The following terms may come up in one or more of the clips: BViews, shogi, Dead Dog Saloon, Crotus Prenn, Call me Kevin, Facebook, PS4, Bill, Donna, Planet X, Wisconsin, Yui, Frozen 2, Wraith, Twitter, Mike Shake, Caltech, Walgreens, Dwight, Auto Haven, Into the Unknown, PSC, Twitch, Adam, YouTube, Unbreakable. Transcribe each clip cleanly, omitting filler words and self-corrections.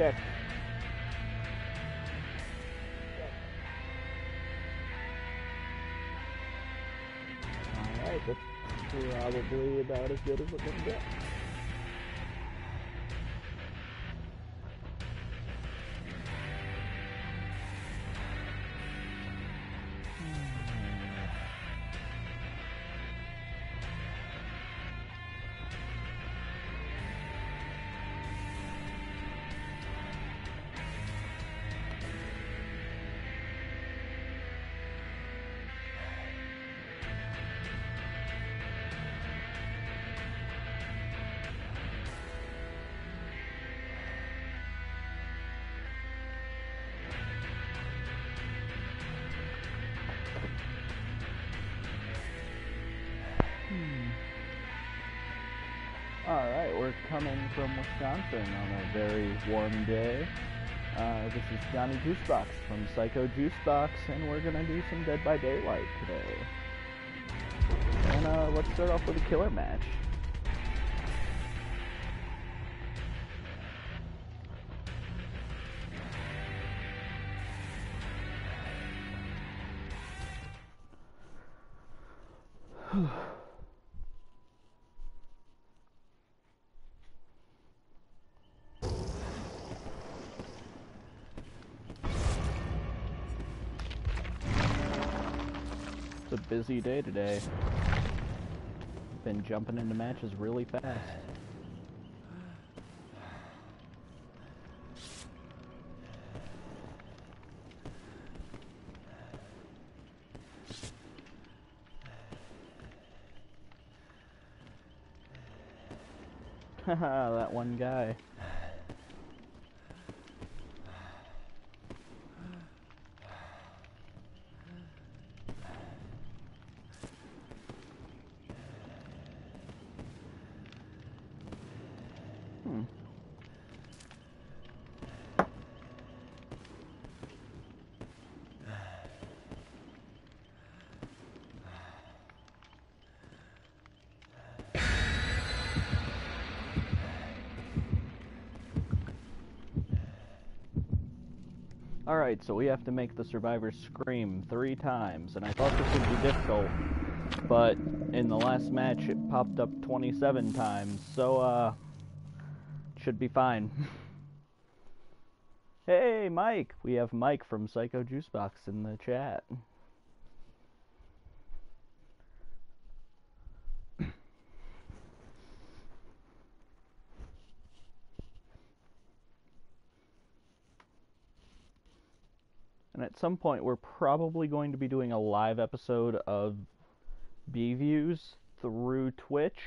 Check. Alright, that's probably about as good as we're going to get. Coming from Wisconsin on a very warm day. This is Johnny Juicebox from Psycho Juicebox, and we're gonna do some Dead by Daylight today. And let's start off with a killer match. Busy day today. Been jumping into matches really fast. Haha, that one guy. Alright, so we have to make the survivor scream 3 times, and I thought this would be difficult, but in the last match it popped up 27 times, so should be fine. Hey, Mike! We have Mike from Psycho Juicebox in the chat. At some point we're probably going to be doing a live episode of BViews through Twitch.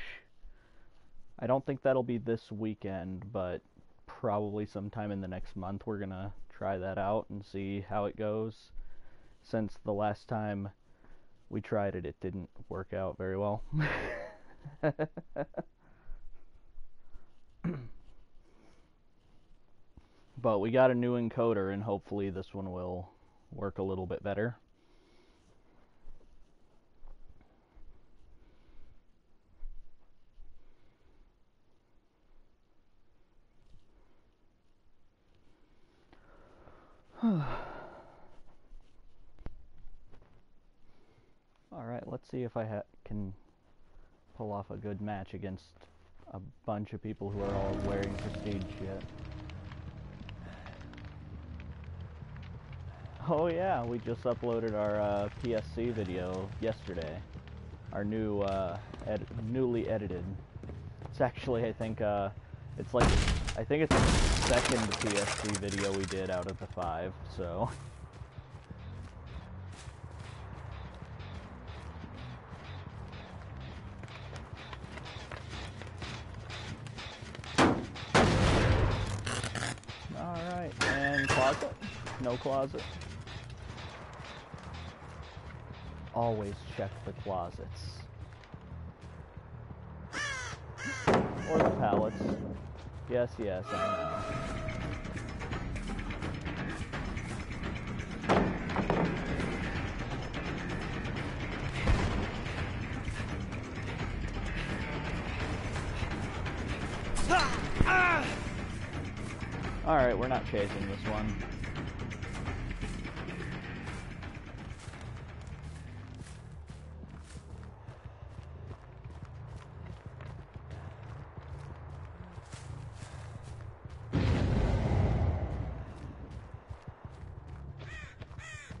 I don't think that'll be this weekend, but probably sometime in the next month we're gonna try that out and see how it goes, since the last time we tried it, it didn't work out very well. But we got a new encoder and hopefully this one will work a little bit better. Alright, let's see if I can pull off a good match against a bunch of people who are all wearing prestige shit. Oh yeah, we just uploaded our PSC video yesterday. Our new, newly edited. It's actually, I think, it's the second PSC video we did out of the 5, so. Alright, and closet? No closet. Always check the closets. Or the pallets. Yes, yes, I know. Alright, we're not chasing this one.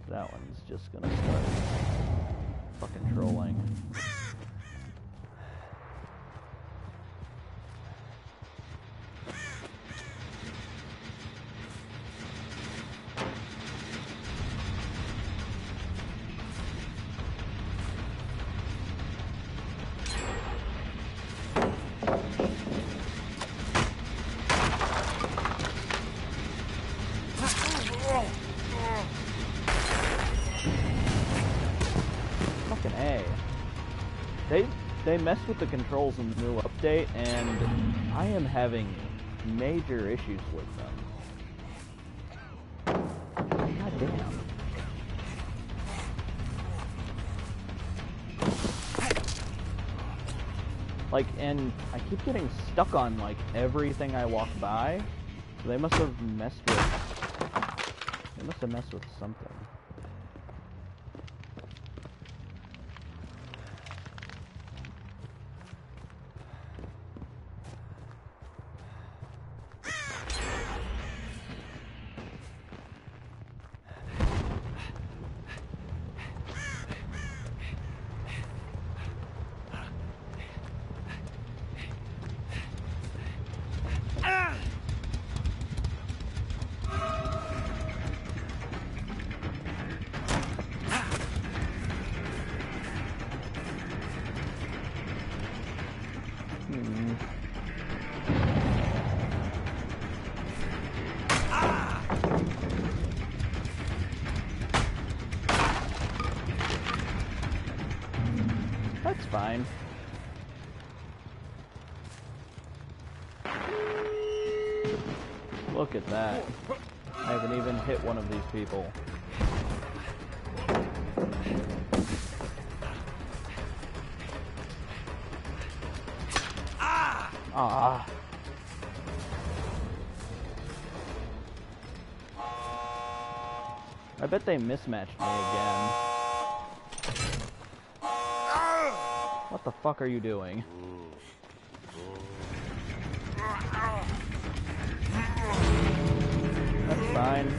That one's just gonna start fucking trolling. They messed with the controls in the new update, and I am having major issues with them. God damn. Like, and I keep getting stuck on, like, everything I walk by. So they must have messed with something. Look at that. I haven't even hit one of these people. Ah! I bet they mismatched me again. What the fuck are you doing? That's fine.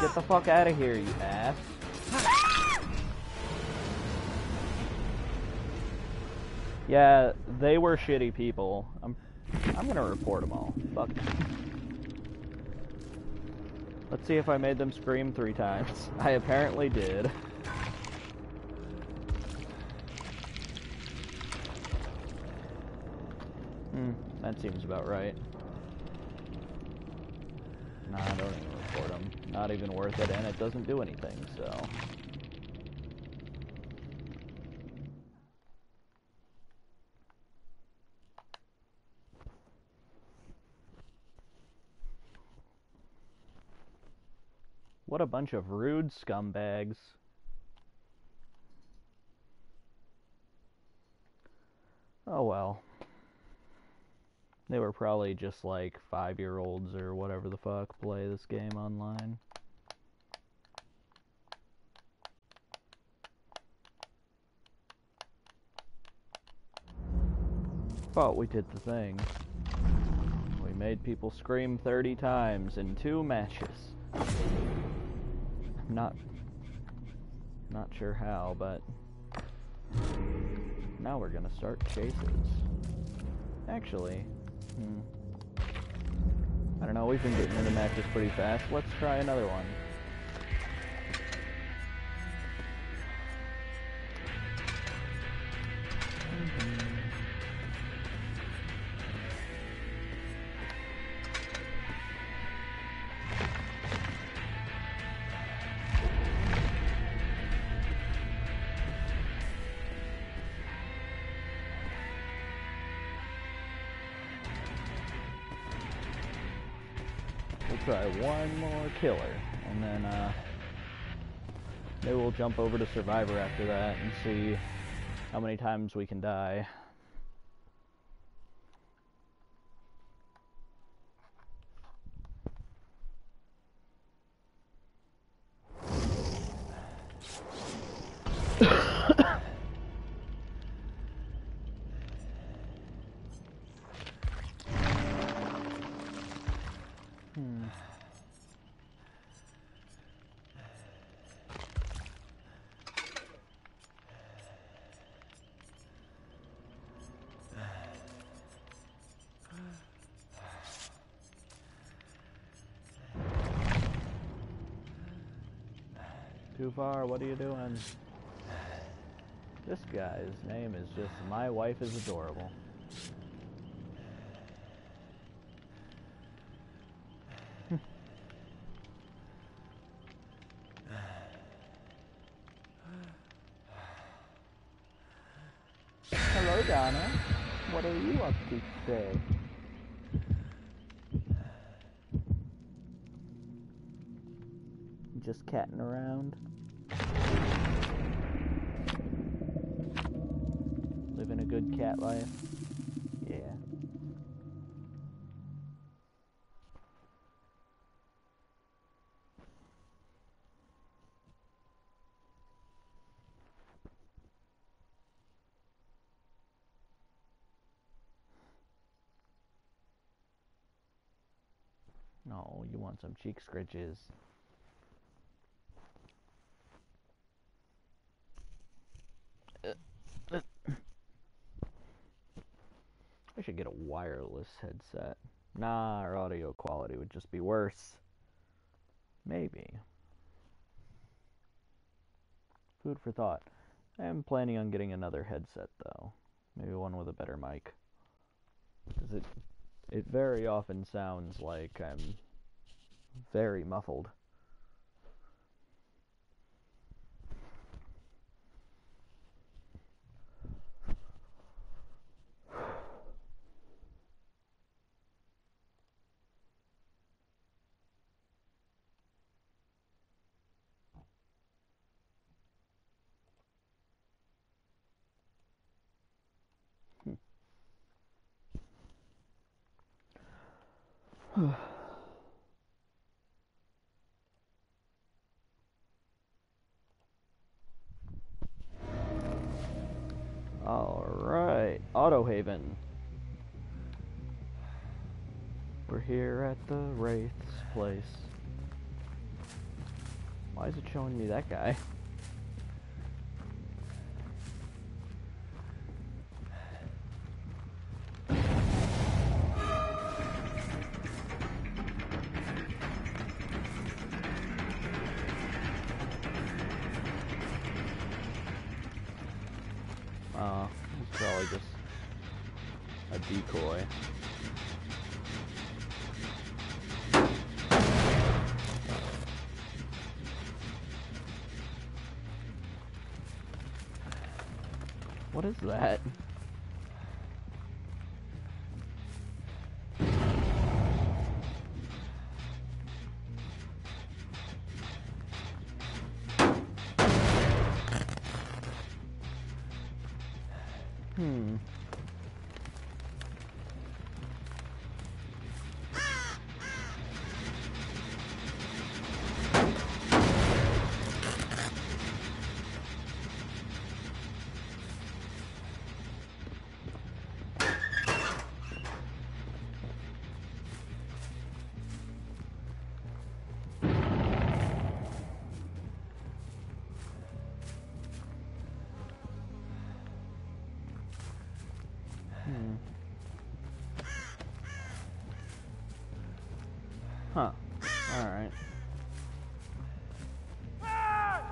Get the fuck out of here, you ass. Yeah, they were shitty people. I'm gonna report them all. Fuck. Let's see if I made them scream 3 times. I apparently did. That seems about right. Nah, I don't even report them. Not even worth it, and it doesn't do anything, so... What a bunch of rude scumbags. Oh well. They were probably just like 5-year-olds or whatever the fuck play this game online. Thought we did the thing. We made people scream 30 times in 2 matches. I'm not sure how, but now we're gonna start chases. Actually. I don't know, we've been getting into matches pretty fast. Let's try another one. try one more killer, and then maybe we'll jump over to Survivor after that and see how many times we can die. Too far, what are you doing? This guy's name is just My Wife is Adorable. Hello, Donna. What are you up to today? Just catting around. Living a good cat life. Yeah. No, you want some cheek scritches. I should get a wireless headset. Nah, our audio quality would just be worse. Maybe. Food for thought. I am planning on getting another headset though. Maybe one with a better mic. 'Cause it very often sounds like I'm very muffled. Alright, Auto Haven. We're here at the Wraith's place. Why is it showing me that guy? What is that? Huh. Alright. Alright.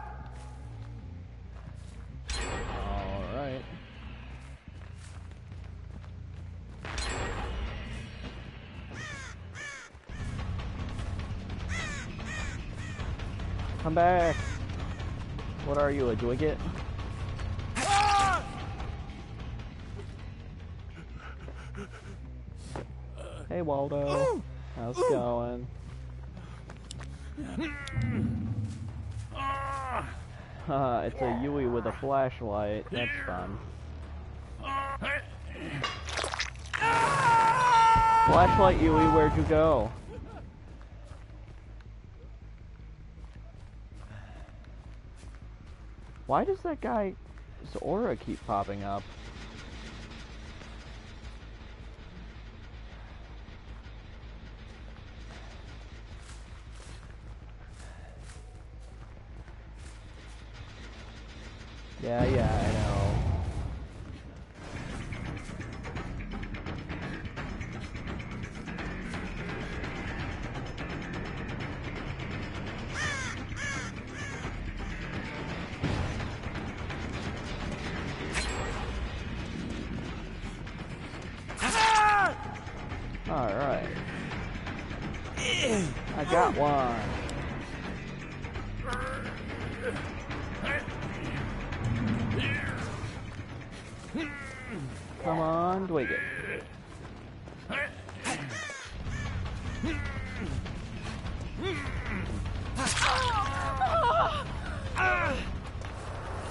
Come back! What are you, a dwigget? Hey Waldo. How's it going? It's a Yui with a flashlight. That's fun. Flashlight Yui, where'd you go? Why does that guy's aura keep popping up? Yeah, yeah, I know. Alright. I got one. Come on, Dwight.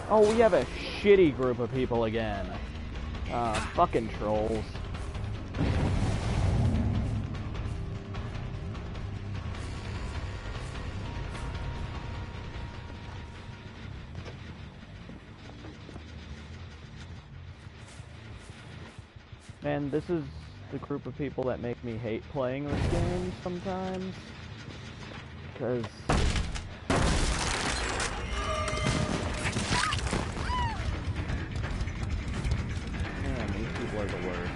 Oh, we have a shitty group of people again. Fucking trolls. And this is the group of people that make me hate playing this game sometimes. Because... man, these people are the worst.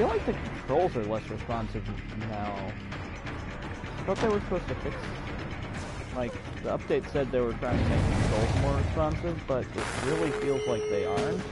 I feel like the controls are less responsive now. I thought they were supposed to fix... like, the update said they were trying to make the controls more responsive, but it really feels like they aren't.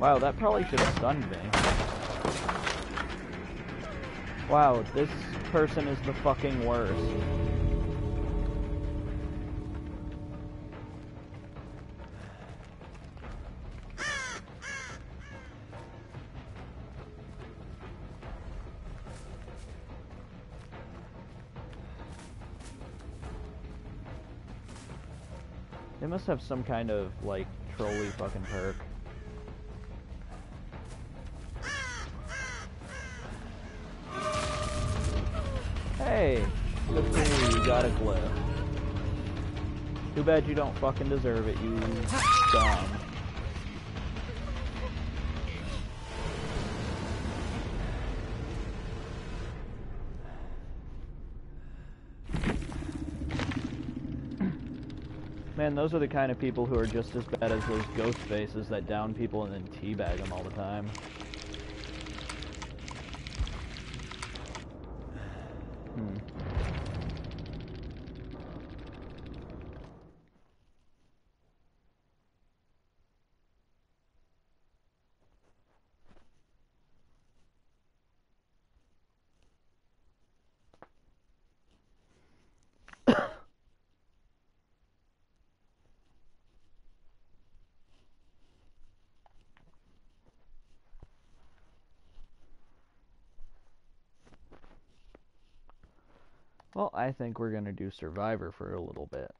Wow, that probably should have stunned me. Wow, this person is the fucking worst. They must have some kind of, like, trolley fucking perk. Hey, look at you, you got a glove. Too bad you don't fucking deserve it, you dumb. Man, those are the kind of people who are just as bad as those ghost faces that down people and then teabag them all the time. Well, I think we're going to do Survivor for a little bit.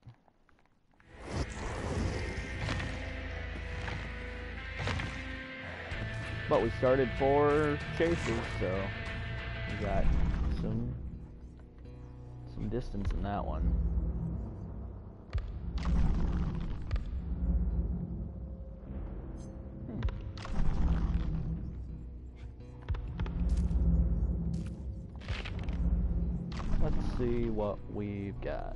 But we started 4 chases, so we got some distance in that one. See what we've got.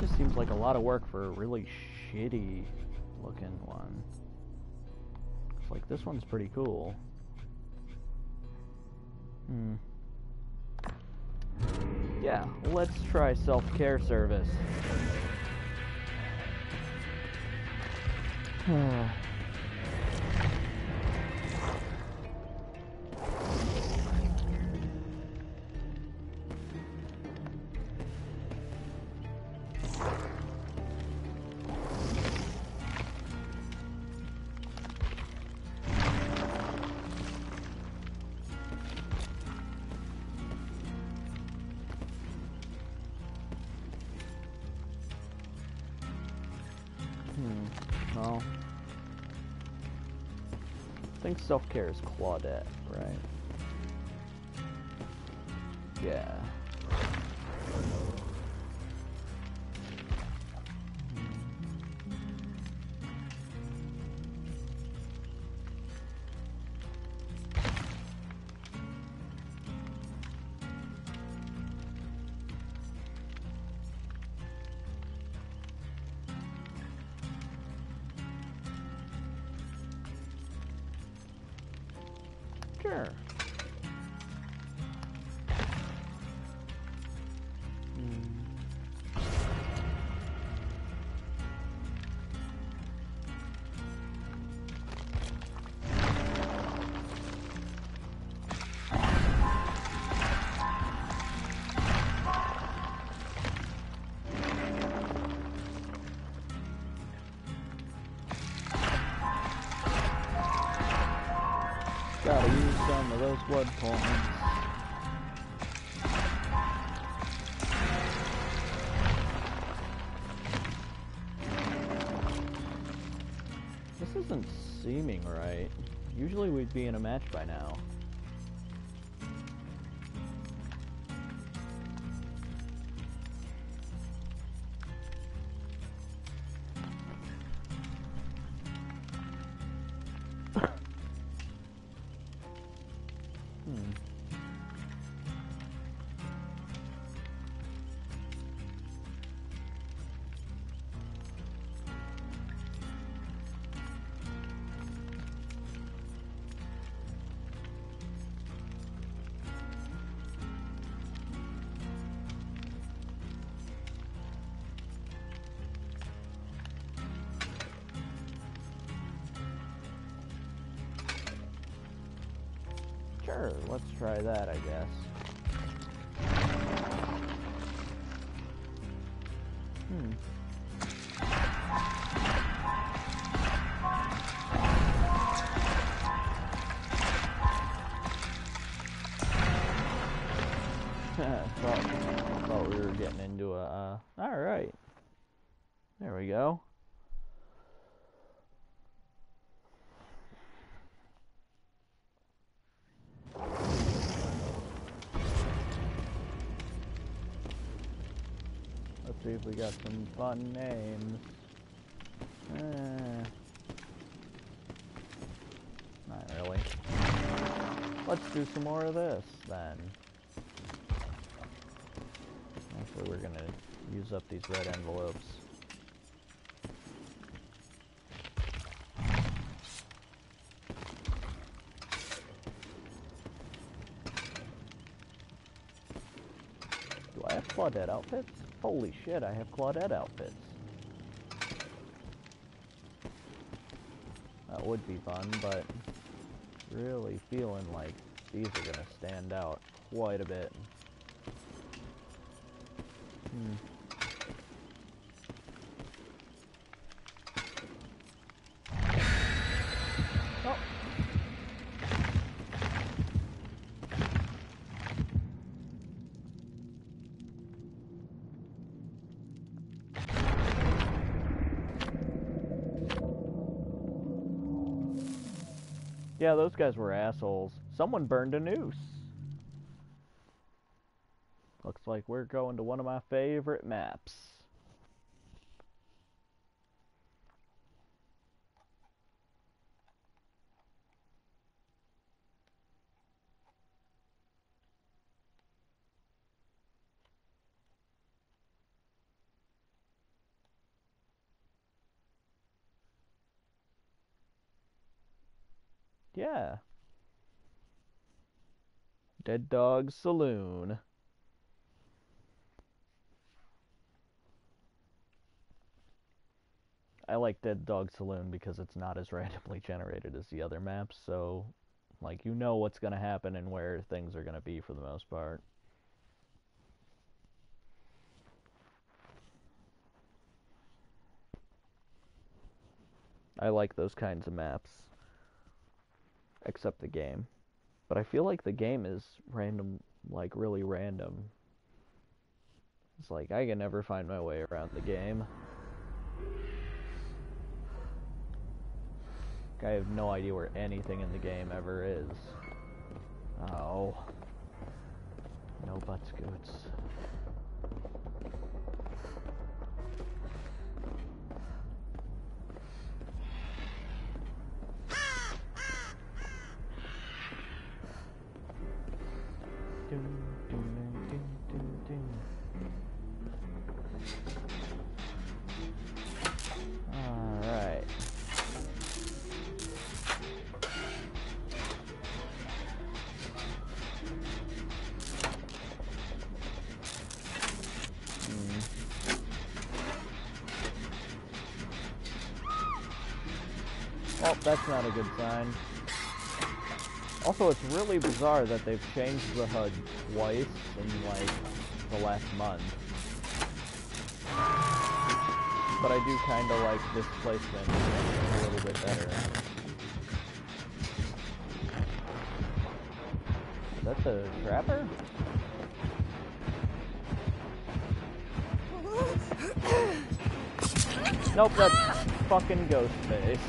Just seems like a lot of work for a really shitty looking one. It's like this one's pretty cool. Yeah, let's try self-care service. Self-care is Claudette, right? Yeah. Those blood points. This isn't seeming right. Usually we'd be in a match by now. Let's try that, I guess. alright. There we go. Let's see if we got some fun names. Not really. Let's do some more of this then. Actually, we're gonna use up these red envelopes. Do I have Claudette outfits? Holy shit, I have Claudette outfits. That would be fun, but really feeling like these are gonna stand out quite a bit. Oh. Yeah, those guys were assholes. Someone burned a noose. Looks like we're going to one of my favorite maps. Yeah. Dead Dog Saloon. I like Dead Dog Saloon because it's not as randomly generated as the other maps, so, like, you know what's gonna happen and where things are gonna be for the most part. I like those kinds of maps. Except the game. But I feel like the game is random, like, really random. It's like, I can never find my way around the game. I have no idea where anything in the game ever is. Oh. No butts goods. That's not a good sign. Also, it's really bizarre that they've changed the HUD twice in, like, the last month. But I do kind of like this placement a little bit better. Is that the trapper? Nope, that's fucking Ghostface.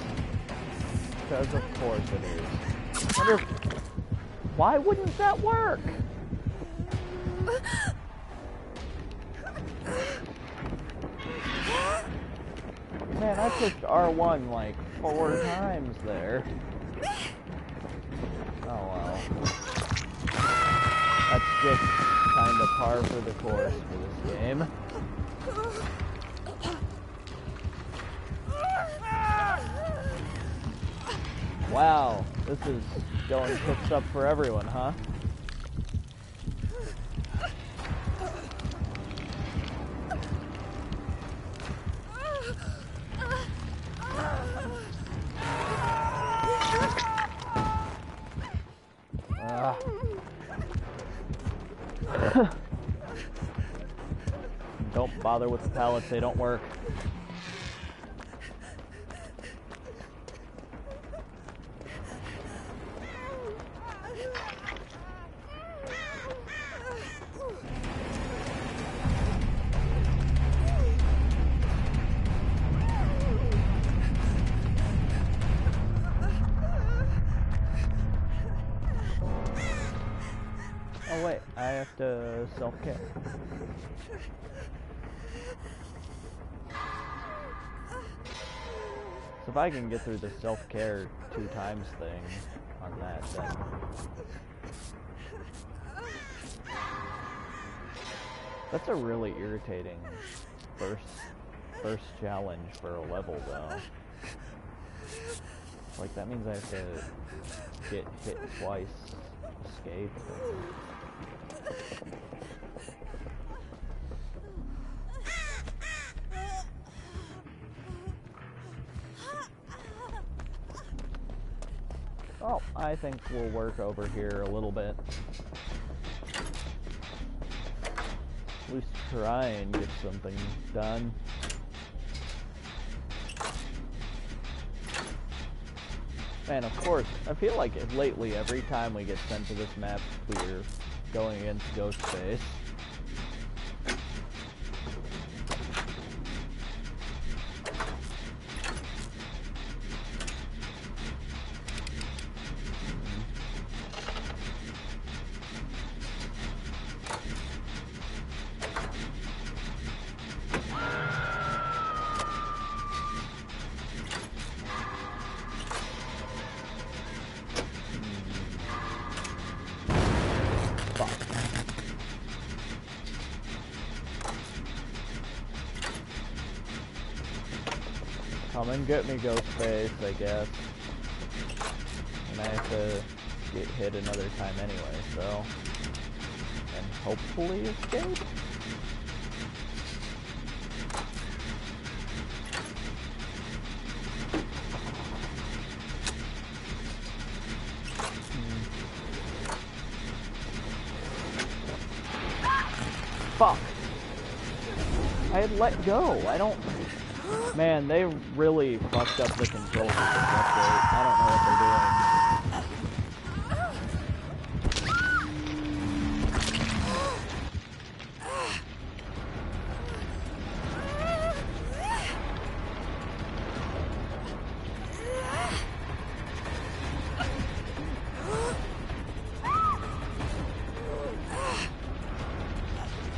Because of course it is. Wonder, why wouldn't that work? Man, I pushed R1 like 4 times there. Oh well. That's just kind of par for the course for this game. Wow, this is going cooks up for everyone, huh? Don't bother with the pallets, they don't work. Oh wait, I have to self-care. So if I can get through the self-care 2 times thing on that, then... That's a really irritating first challenge for a level, though. Like, that means I have to get hit twice, escape. Oh, I think we'll work over here a little bit. At least try and get something done. Man, of course, I feel like lately every time we get sent to this map, we're going against Ghostface. Get me, Ghostface, I guess. And I have to get hit another time anyway, so. And hopefully escape? Fuck! I had let go, I don't... Man, they really fucked up the control system. I don't know what they're doing.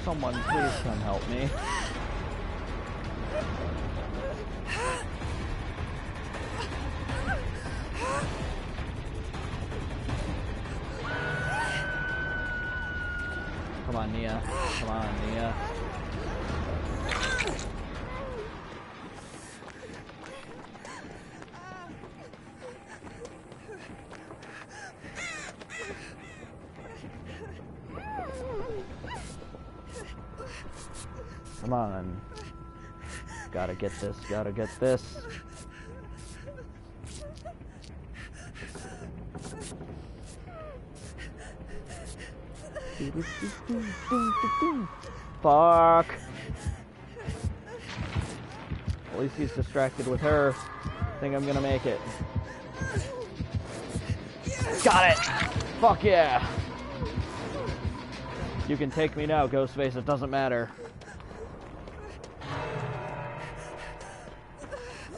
Someone, please come help me. Get this, gotta get this. Fuck. At least he's distracted with her. I think I'm gonna make it. Got it! Fuck yeah! You can take me now, Ghostface, it doesn't matter.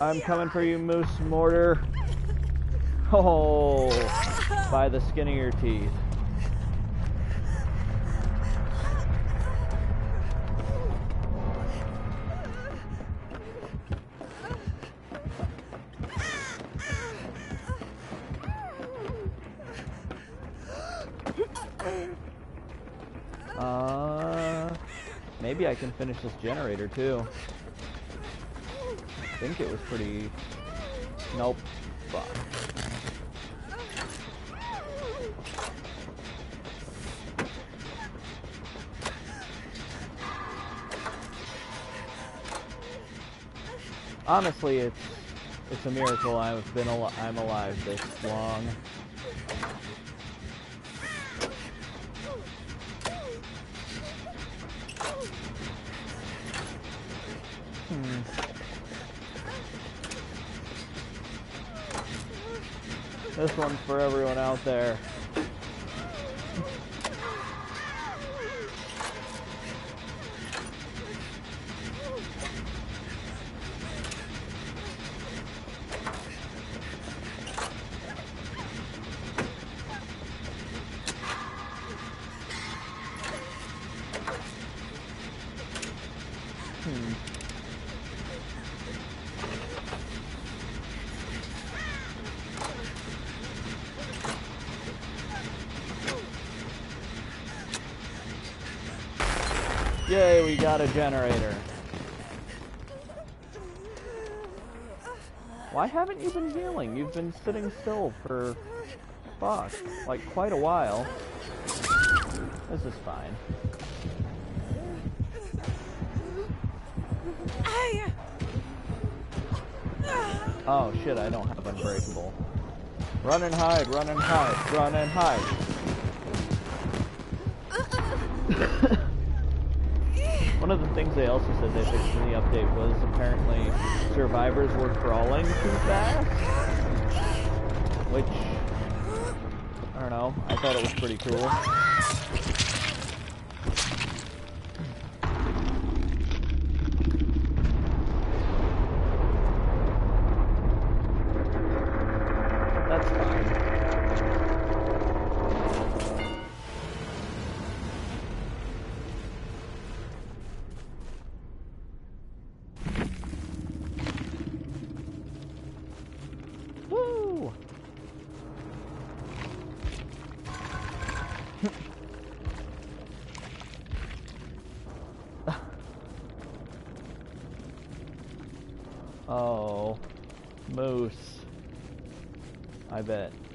I'm coming for you, Moose Mortar. Oh, by the skin of your teeth. Maybe I can finish this generator too. I think it was pretty... Nope. Fuck. Honestly, it's a miracle I've been I'm alive this long. This one's for everyone out there. Yay, we got a generator. Why haven't you been healing? You've been sitting still for, fuck, like quite a while. This is fine. Oh shit, I don't have Unbreakable. Run and hide, run and hide, run and hide. One of the things they also said they fixed in the update was apparently survivors were crawling too fast. Which, I don't know, I thought it was pretty cool.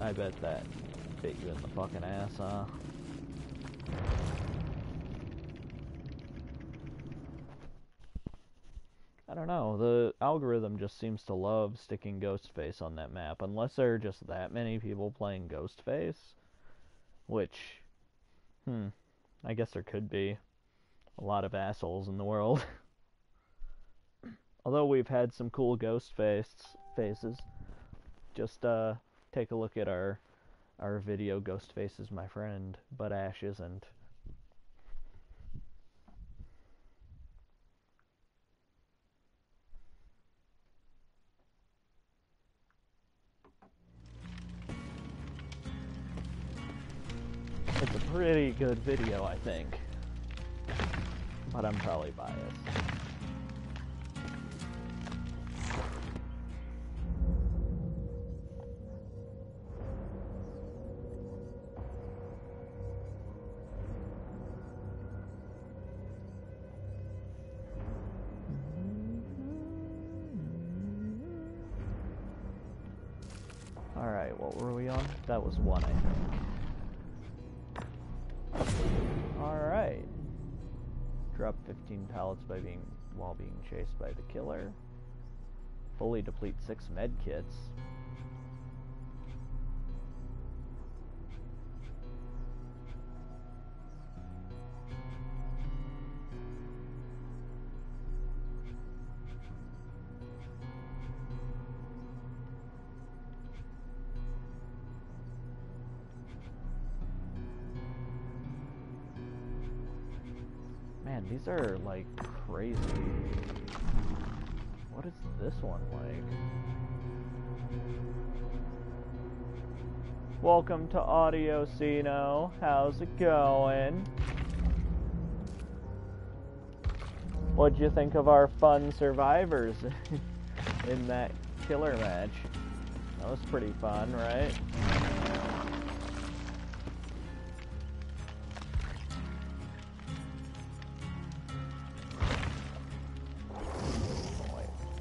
I bet that bit you in the fucking ass, huh? I don't know, the algorithm just seems to love sticking Ghostface on that map, unless there are just that many people playing Ghostface, which, I guess there could be a lot of assholes in the world. Although we've had some cool Ghostfaces, just, take a look at our video, Ghostface is my friend, but Ash isn't. It's a pretty good video, I think. But I'm probably biased. That was one, I think. Alright. Drop 15 pallets while being chased by the killer. Fully deplete 6 med kits. These are, like, crazy. What is this one like? Welcome to Audio, Ceno. How's it going? What'd you think of our fun survivors in that killer match? That was pretty fun, right?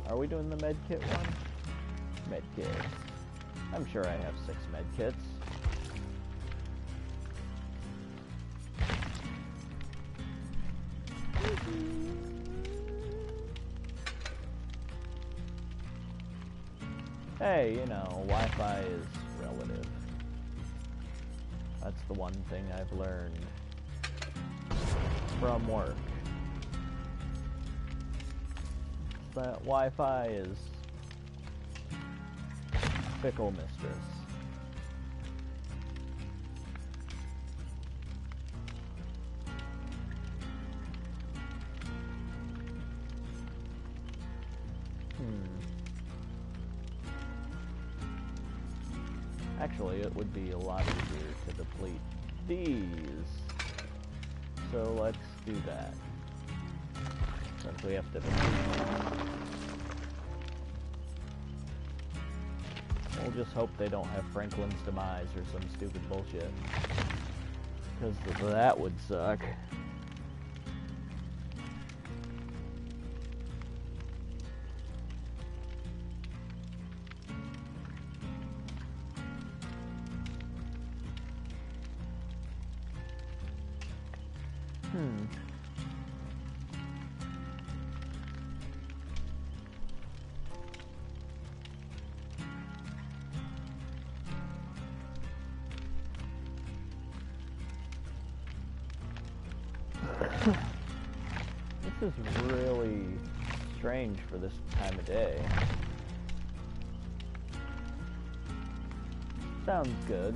Are we doing the med kit one? Med kit. I'm sure I have 6 med kits. Hey, you know, Wi-Fi is relative. That's the one thing I've learned from work. That Wi-Fi is fickle mistress. Actually, it would be a lot easier to deplete these. So let's do that. Since we have to we'll just hope they don't have Franklin's demise or some stupid bullshit. Because that would suck. This is really strange for this time of day. Sounds good.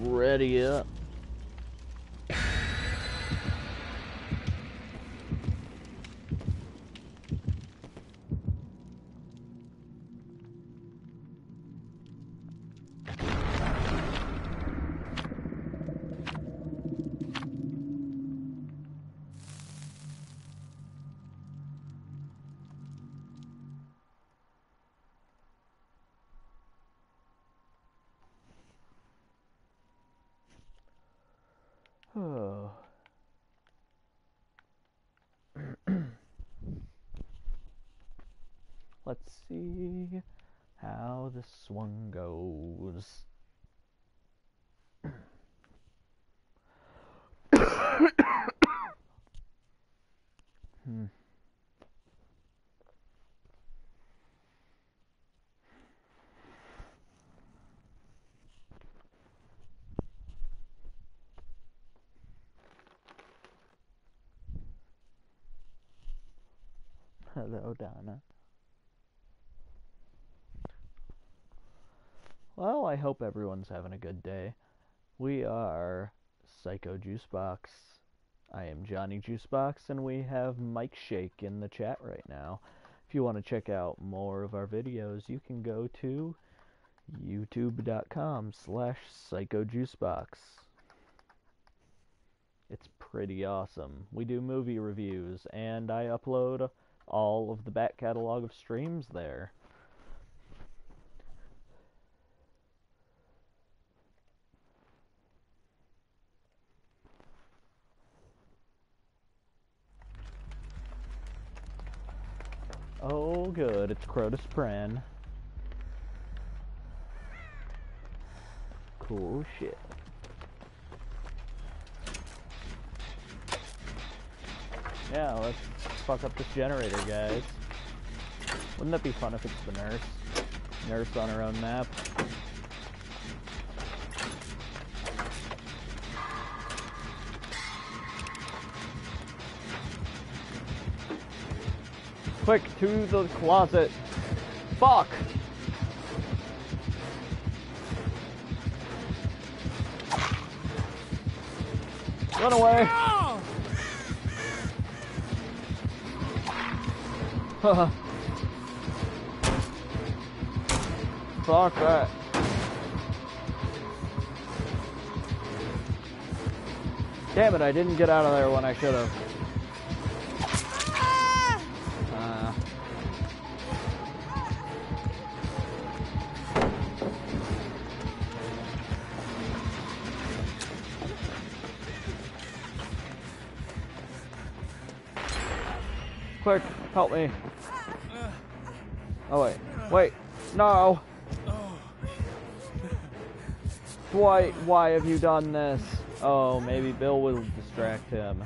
Ready up. Let's see how this one goes. Hello, Donna. Well, I hope everyone's having a good day. We are Psycho Juicebox. I am Johnny Juicebox, and we have Mike Shake in the chat right now. If you want to check out more of our videos, you can go to youtube.com/psychojuicebox. It's pretty awesome. We do movie reviews, and I upload all of the back catalog of streams there. Oh, good. It's Crotus Prenn. Cool shit. Yeah, let's fuck up this generator, guys. Wouldn't that be fun if it's the nurse? Nurse on her own map. Quick, to the closet. Fuck! Run away! No! Fuck that. Damn it, I didn't get out of there when I should have. Quick, help me. Oh, wait, no. Dwight, why have you done this? Oh, maybe Bill will distract him.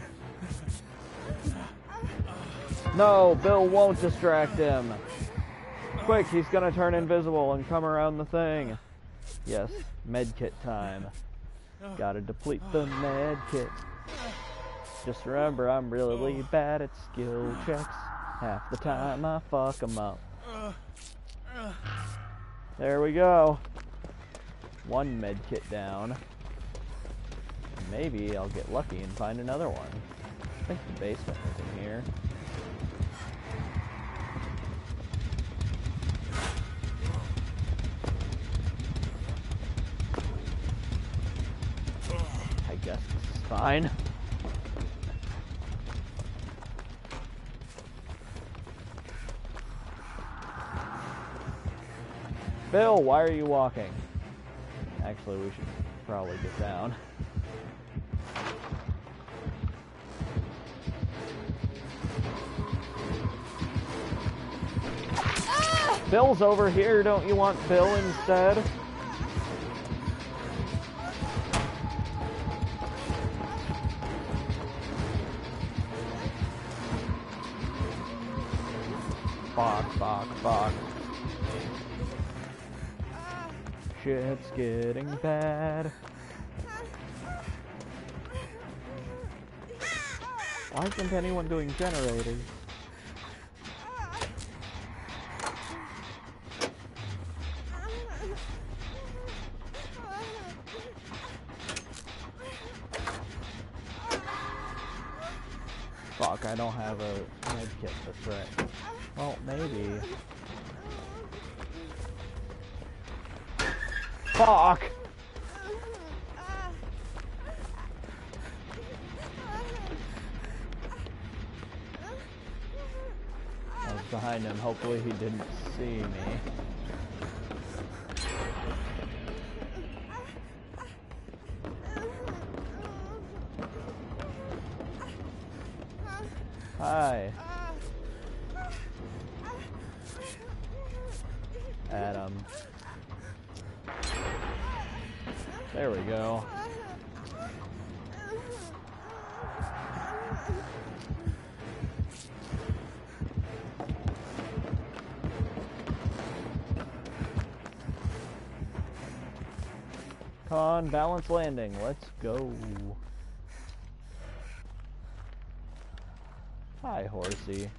No, Bill won't distract him. Quick, he's gonna turn invisible and come around the thing. Yes, medkit time. Gotta deplete the medkit. Just remember, I'm really bad at skill checks. Half the time I fuck them up. There we go. One med kit down. Maybe I'll get lucky and find another one. I think the basement is in here. I guess this is fine. Bill, why are you walking? Actually, we should probably get down. Ah! Bill's over here. Don't you want Bill instead? Fuck, fuck, fuck. Shit's getting bad. Why isn't anyone doing generators? Fuck, I don't have a med kit that's right. Well, maybe. Fuck! I was behind him. Hopefully he didn't see me. Hi. Adam. There we go. Come on, balance landing. Let's go. Hi, horsey.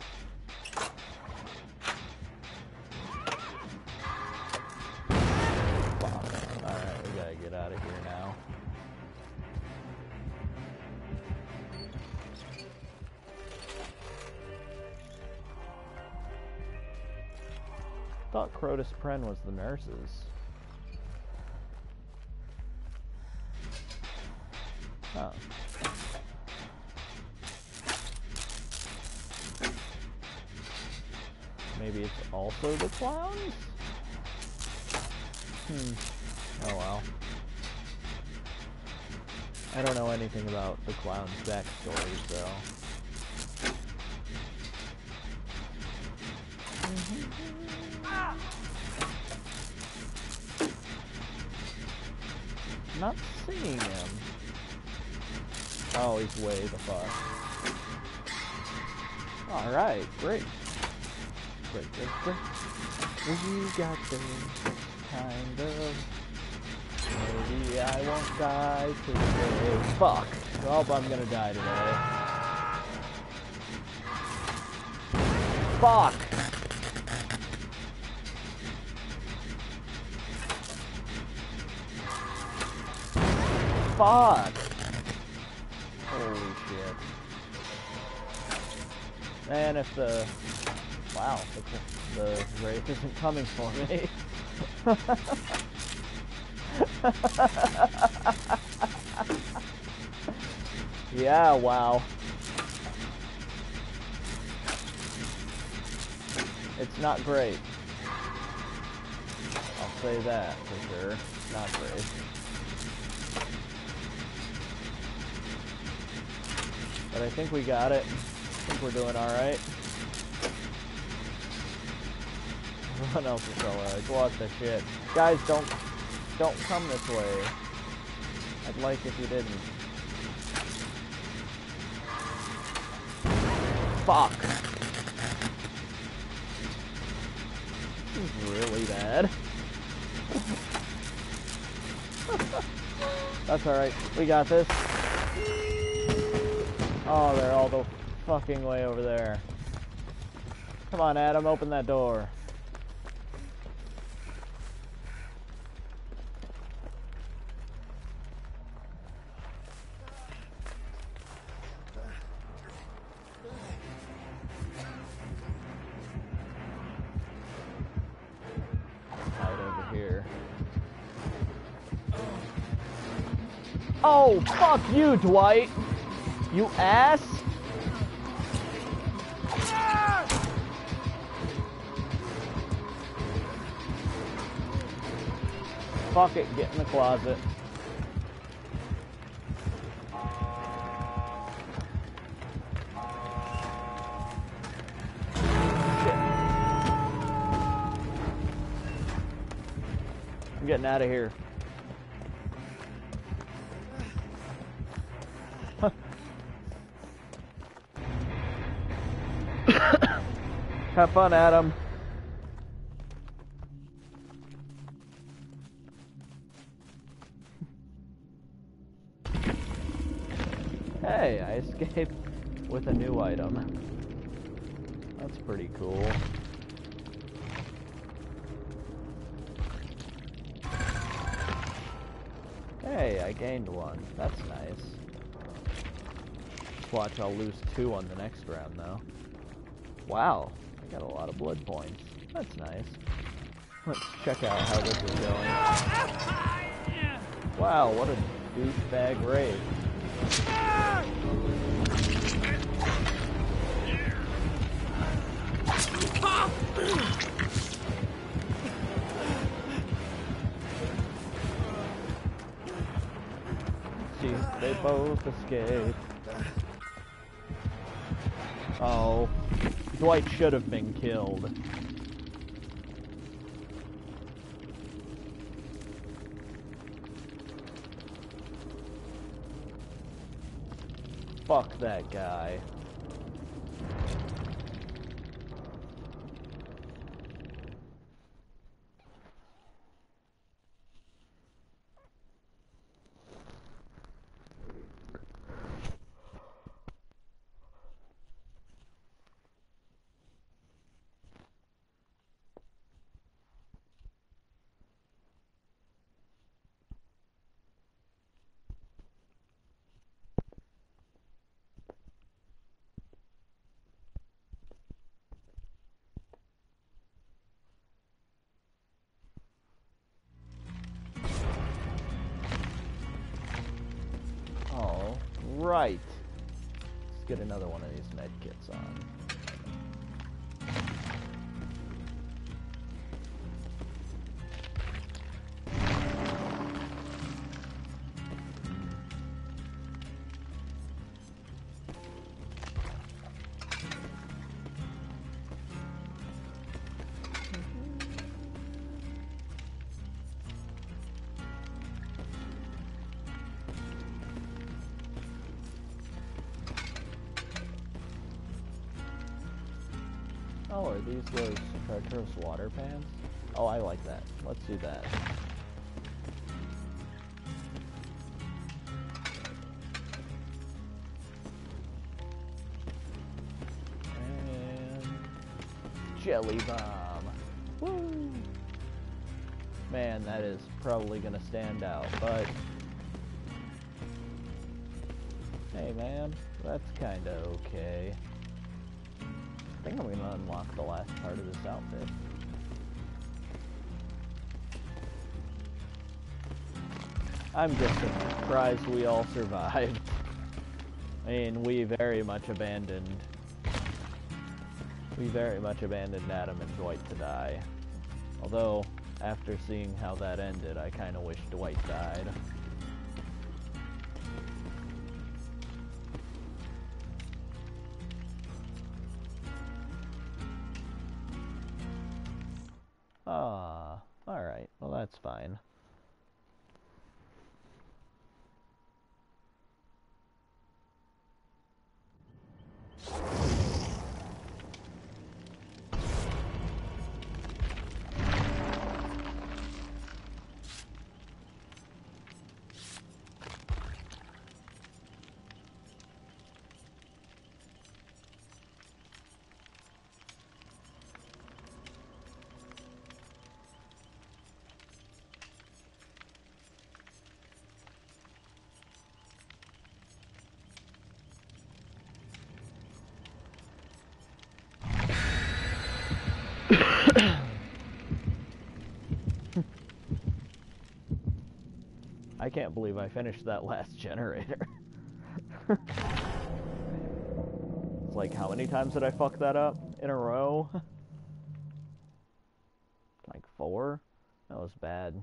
Crotus Prenn was the nurse's. Oh. Maybe it's also the clowns? Oh well. I don't know anything about the clowns' backstories though. Not seeing him. Oh, he's way the fuck. Alright, great. Great, great, great. We got this, kind of. Maybe I won't die today. Fuck. Well, I'm gonna die today. Fuck! Fuck! Holy shit. And if the... Wow, the Wraith isn't coming for me. Yeah, wow. It's not great. I'll say that for sure. Not great. But I think we got it. I think we're doing alright. Everyone else is like, what the shit. Guys, don't come this way. I'd like if you didn't. Fuck. This is really bad. That's alright. We got this. Oh, they're all the fucking way over there. Come on, Adam, open that door. here. Oh, fuck you, Dwight! You ass! Fuck it, get in the closet. I'm getting out of here. Have fun, Adam. Hey, I escaped with a new item. That's pretty cool. Hey, I gained one. That's nice. Watch, I'll lose two on the next round, though. Wow, I got a lot of blood points. That's nice. Let's check out how this is going. Wow, what a douchebag raid. Jeez, they both escaped. Oh, Dwight should have been killed. Fuck that guy. Right. Let's get another one of these med kits on. Those treacherous water pans. Oh, I like that. Let's do that. And jelly bomb. Woo! Man, that is probably gonna stand out, but hey man, that's kinda okay. I think I'm going to unlock the last part of this outfit. I'm just surprised we all survived. I mean, we very much abandoned Adam and Dwight to die. Although, after seeing how that ended, I kind of wish Dwight died. That's fine. I can't believe I finished that last generator. It's like, how many times did I fuck that up in a row? Like 4? That was bad.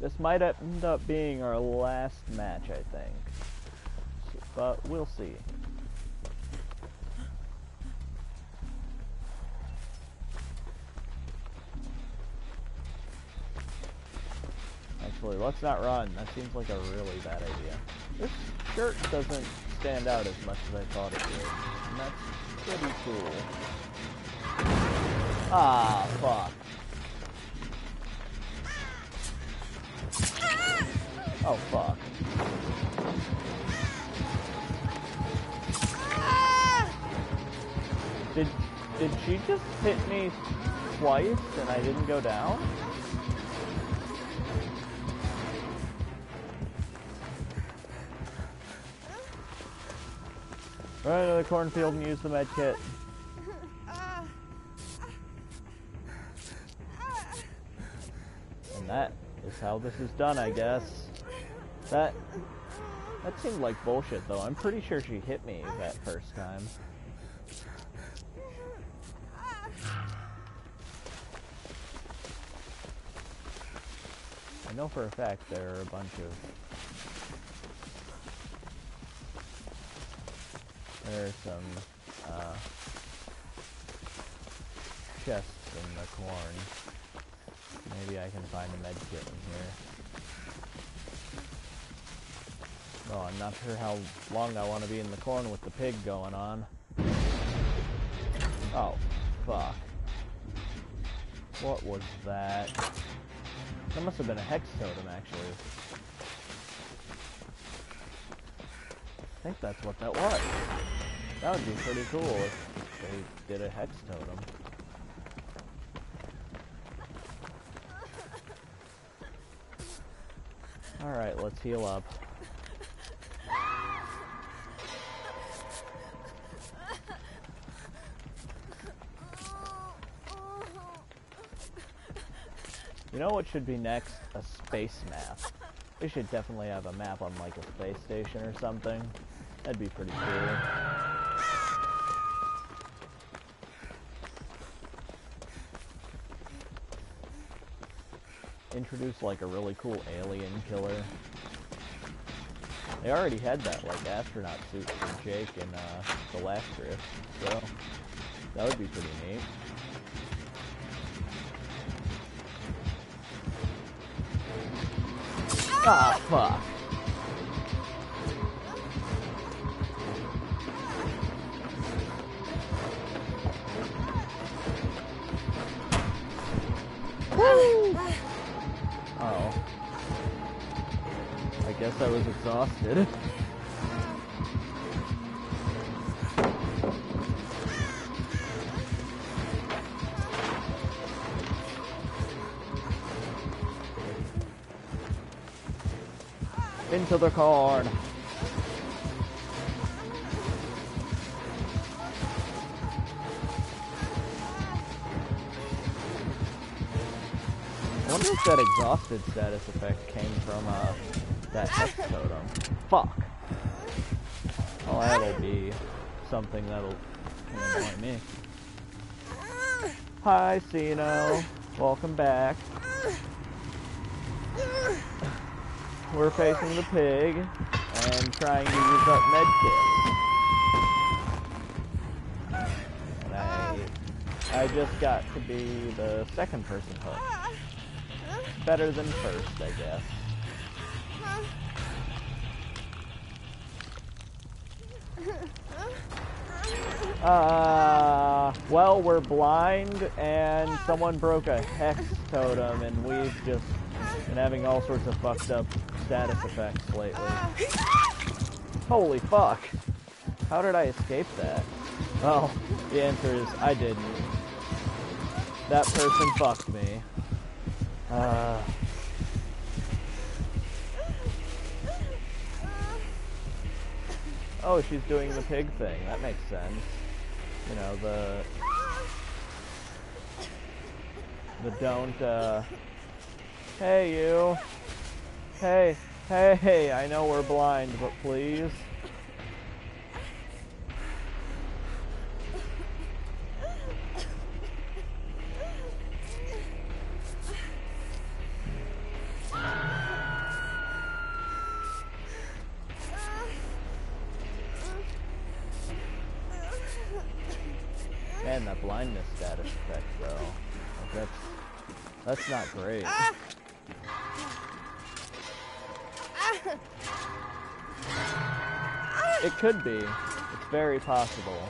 This might end up being our last match, I think, but we'll see. Actually, let's not run. That seems like a really bad idea. This shirt doesn't stand out as much as I thought it did, and that's pretty cool. Ah, fuck. Oh, fuck. Did she just hit me twice and I didn't go down? Run into the cornfield and use the med kit. That is how this is done, I guess. That seemed like bullshit, though. I'm pretty sure she hit me that first time. I know for a fact there are a bunch of... There are some, chests in the corn. Maybe I can find a med kit in here. Oh, I'm not sure how long I want to be in the corn with the pig going on. Oh, fuck. What was that? That must have been a hex totem, actually. I think that's what that was. That would be pretty cool if they did a hex totem. Alright, let's heal up. You know what should be next? A space map. We should definitely have a map on like a space station or something. That'd be pretty cool. Introduce like a really cool alien killer. They already had that like astronaut suit for Jake and the last drift, so that would be pretty neat. Ah, fuck. I was exhausted. Into the corn. I wonder if that exhausted status effect came from that hex totem. Fuck. Well, that'll be something that'll annoy me. Hi, Ceno. Welcome back. We're facing the pig and trying to use up med kits. And I I just got to be the second person hooked. Better than first, I guess. Well, we're blind, and someone broke a hex totem, and we've just been having all sorts of fucked up status effects lately. Holy fuck! How did I escape that? Well, the answer is I didn't. That person fucked me. Oh, she's doing the pig thing. That makes sense. You know, the don't, hey, you. Hey, I know we're blind, but please. Man, that blindness status effect, though. Like, that's not great. It could be. It's very possible.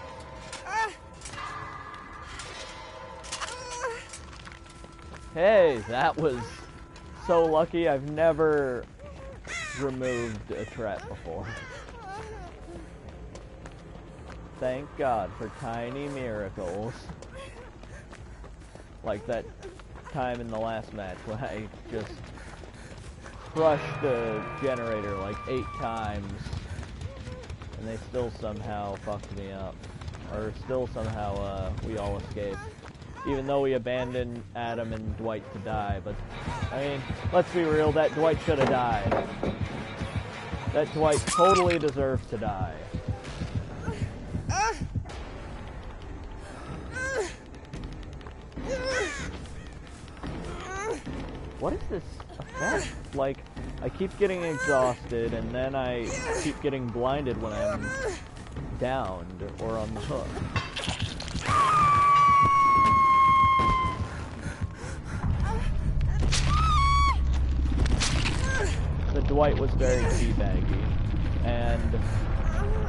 Hey, that was so lucky. I've never removed a trap before. Thank God for tiny miracles. Like that time in the last match when I just crushed the generator like 8 times. And they still somehow fucked me up. Or still somehow we all escaped. Even though we abandoned Adam and Dwight to die. But, I mean, let's be real, that Dwight should have died. That Dwight totally deserved to die. What is this effect? Like, I keep getting exhausted, and then I keep getting blinded when I'm downed or on the hook. The Dwight was very teabaggy, and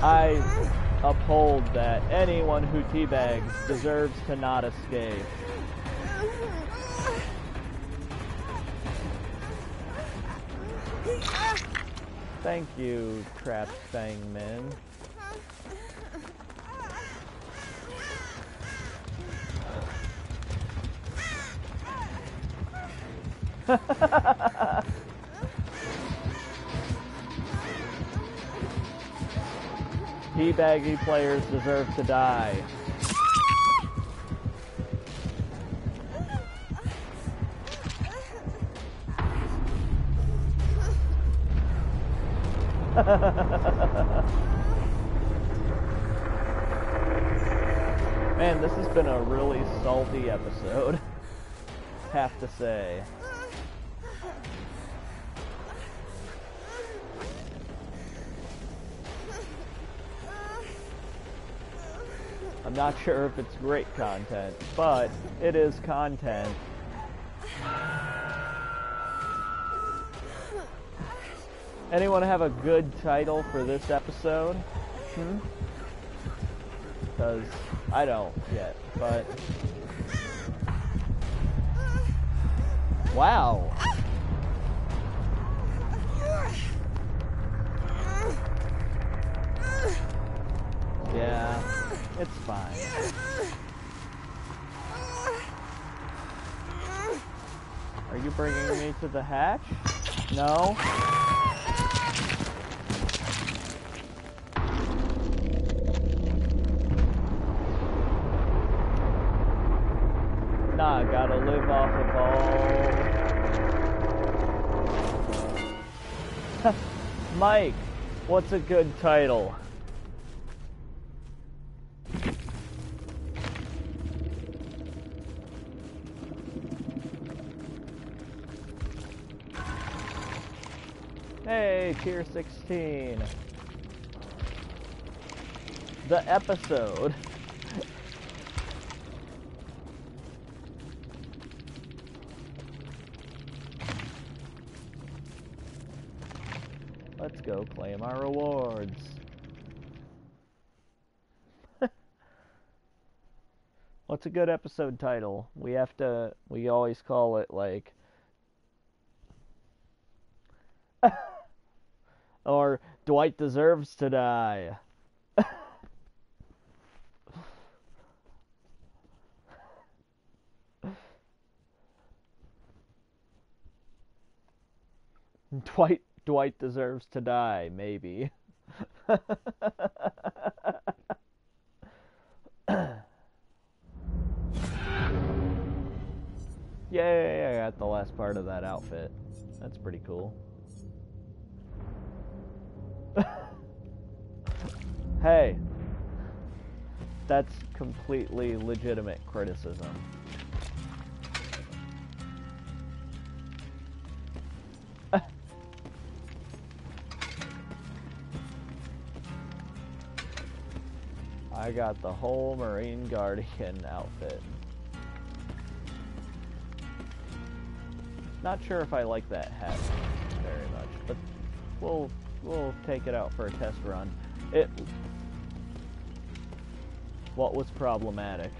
I uphold that anyone who teabags deserves to not escape. Thank you, Trap Fang Men. Teabaggy players deserve to die. Man, this has been a really salty episode, have to say. I'm not sure if it's great content, but it is content. Anyone have a good title for this episode? Because I don't yet, but... Wow! Yeah, it's fine. Are you bringing me to the hatch? No? Nah, gotta live off of all... Mike, what's a good title? Hey, tier 16. The episode. go claim our rewards. What's a good episode title? We have to, we always call it like, or Dwight deserves to die. Dwight deserves to die, maybe. Yay, I got the last part of that outfit. That's pretty cool. Hey, that's completely legitimate criticism. I got the whole Marine Guardian outfit. Not sure if I like that hat very much, but we'll take it out for a test run. What was problematic?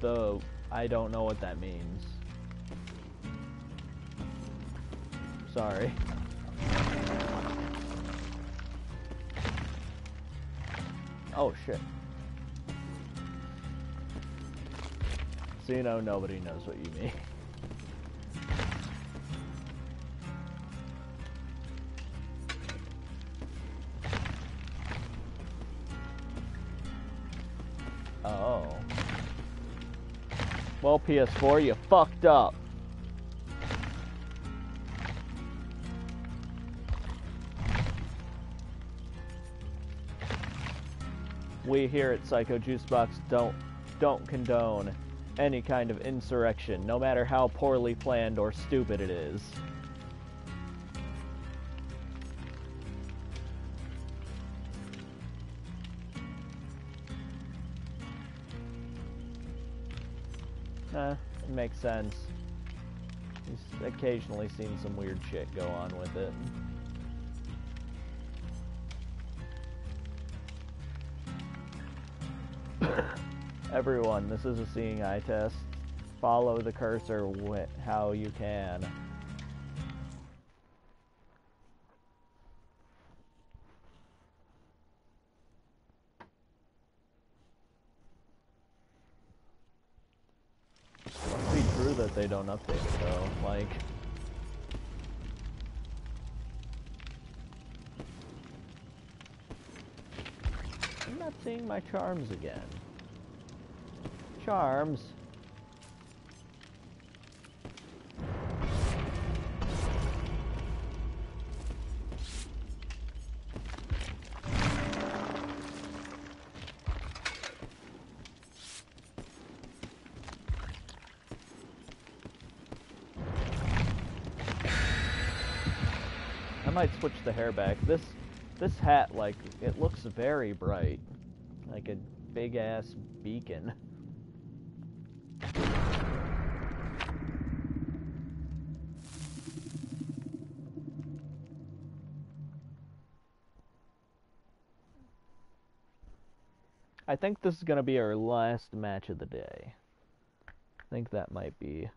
Though I don't know what that means. Sorry. Oh shit. Ceno, nobody knows what you mean. Oh. Well, PS4, you fucked up. We here at Psycho Juicebox don't condone any kind of insurrection, no matter how poorly planned or stupid it is. It makes sense. We've occasionally seen some weird shit go on with it. Everyone, this is a seeing eye test. Follow the cursor how you can. Must be true that they don't update it though, like... I'm not seeing my charms again. Charms. I might switch the hair back. This hat, like, it looks very bright, like a big ass beacon. I think this is going to be our last match of the day. I think that might be.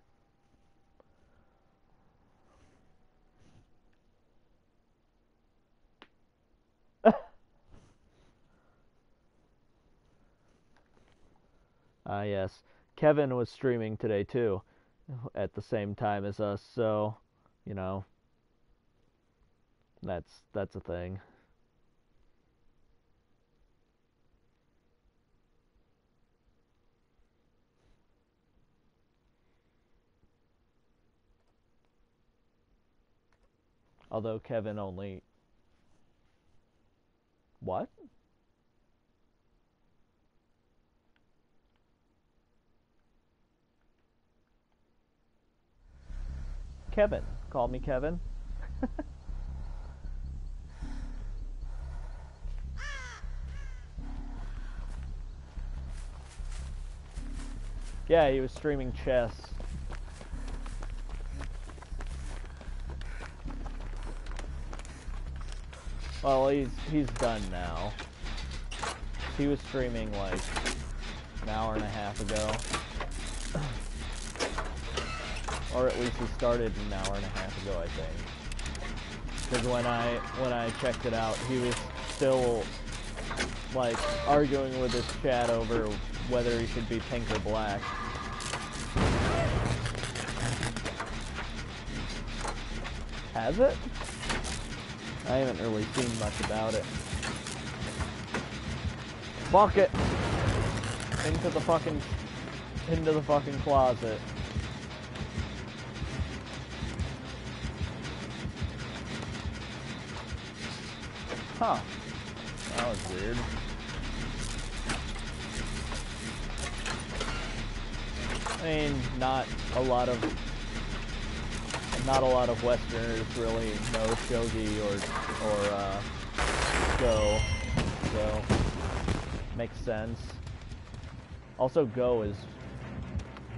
Yes. Kevin was streaming today too, at the same time as us, so, you know, that's a thing. Although Kevin only... What? Kevin. Call me Kevin. Yeah, he was streaming chess. Well, he's done now. He was streaming like an hour and a half ago. Or at least he started an hour and a half ago, I think. Because when I checked it out, he was still like arguing with his chat over whether he should be pink or black. Has it? I haven't really seen much about it. Fuck it! Into the fucking closet. Huh. That was weird. I mean, not a lot of Westerners really know shogi or go, so makes sense. Also, go is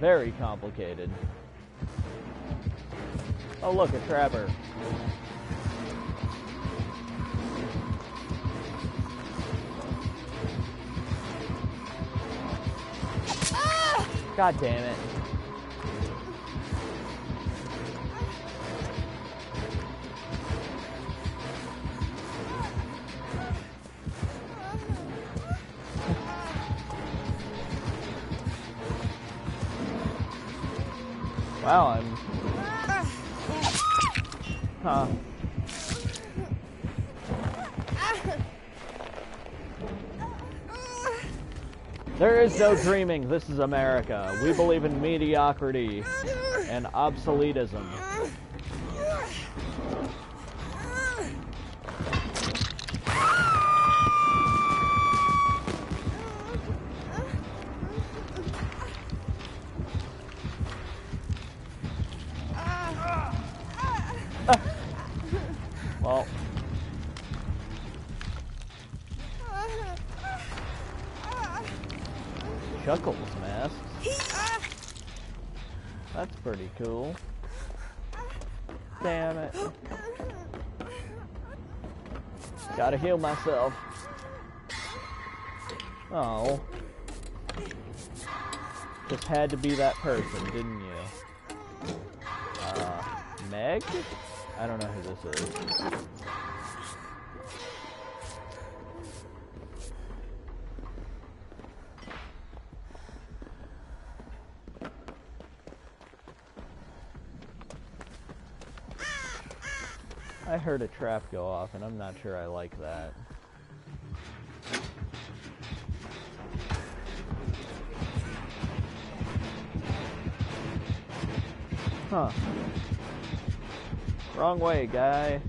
very complicated. Oh look, a trapper. God damn it. Wow, I'm... Huh. There is no dreaming. This is America. We believe in mediocrity and obsoletism. Well. Chuckles masks. That's pretty cool. Damn it. Gotta heal myself. Oh. Just had to be that person, didn't you? Meg? I don't know who this is. I heard a trap go off, and I'm not sure I like that. Huh. Wrong way, guy.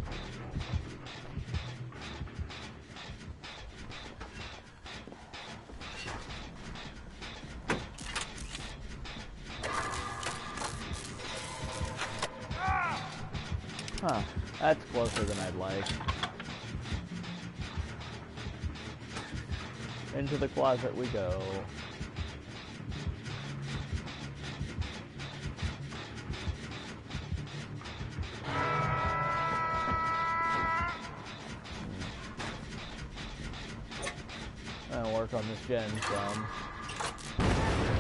Huh. That's closer than I'd like. Into the closet we go. I'll work on this gen some.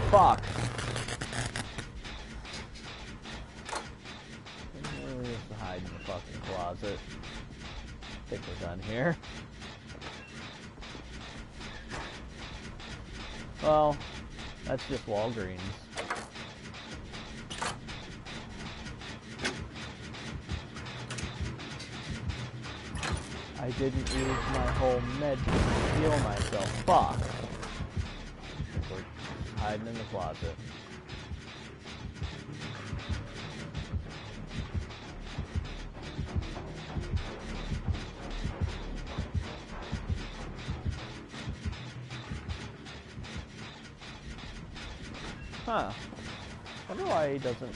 Fuck! In the fucking closet. I think we're done here. Well, that's just Walgreens. I didn't use my whole med to heal myself. Fuck! We're hiding in the closet. Huh. I wonder why he doesn't...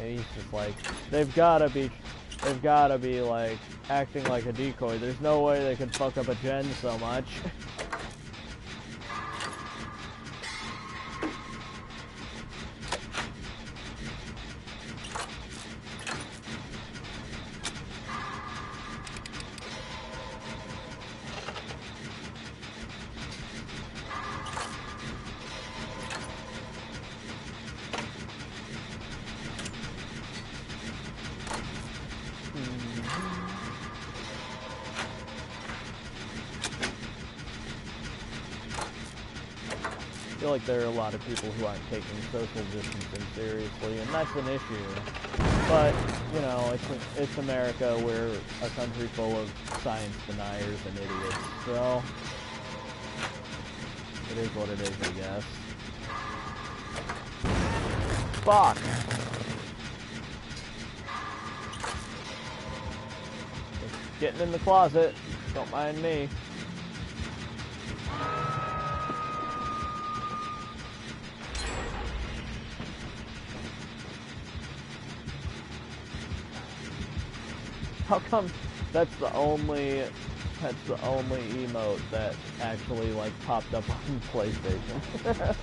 And he's just like, they've gotta be like acting like a decoy. There's no way they could fuck up a gen so much. There are a lot of people who aren't taking social distancing seriously, and that's an issue. But, you know, it's America. We're a country full of science deniers and idiots, so it is what it is, I guess. Fuck! Just getting in the closet. Don't mind me. How come that's the only emote that actually like popped up on PlayStation?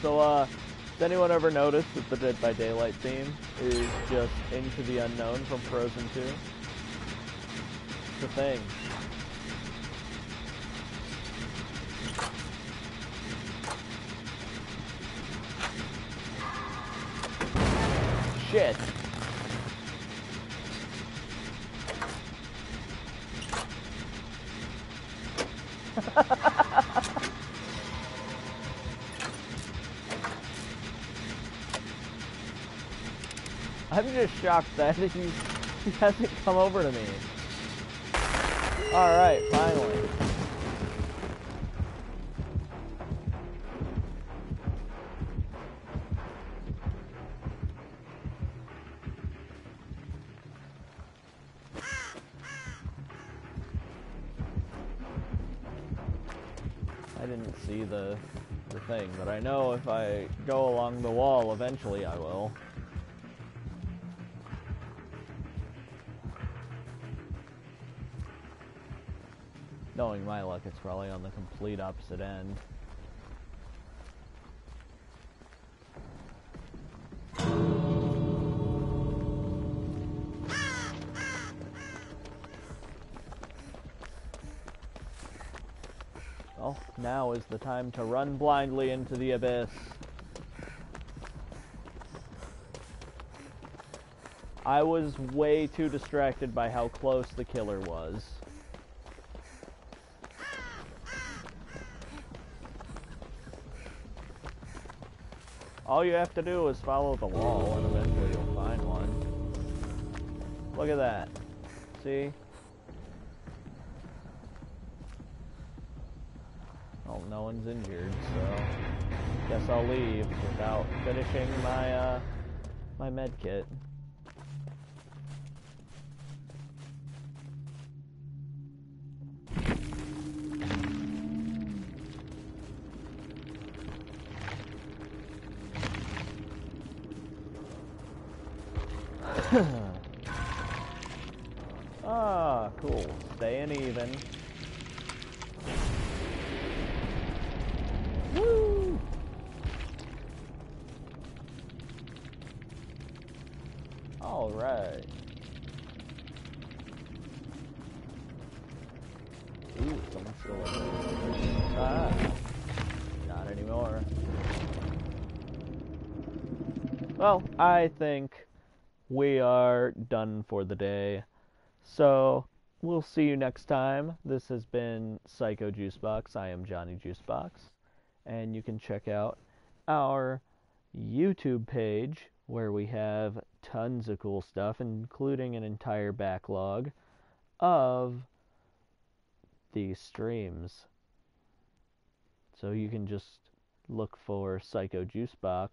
So has anyone ever noticed that the Dead by Daylight theme is just Into the Unknown from Frozen 2? The thing. Shit. I'm just shocked that he hasn't come over to me. All right, finally. I didn't see the thing, but I know if I go along the wall, eventually I will. Knowing my luck, it's probably on the complete opposite end. Well, now is the time to run blindly into the abyss. I was way too distracted by how close the killer was. All you have to do is follow the wall, and eventually you'll find one. Look at that. See? Well, no one's injured, so guess I'll leave without finishing my my med kit. Ah, cool. Staying even. Woo! All right. Ooh, someone's still up there. Ah, not anymore. Well, I think we are done for the day, so we'll see you next time. This has been Psycho Juicebox. I am Johnny Juicebox, and you can check out our YouTube page where we have tons of cool stuff, including an entire backlog of the streams. So you can just look for Psycho Juicebox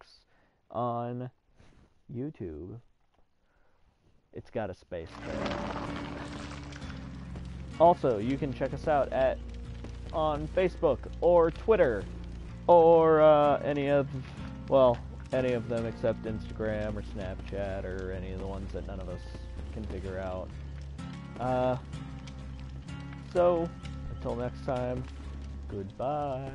on YouTube. It's got a space there. Also, you can check us out on Facebook or Twitter or any of them except Instagram or Snapchat or any of the ones that none of us can figure out. So, until next time, goodbye.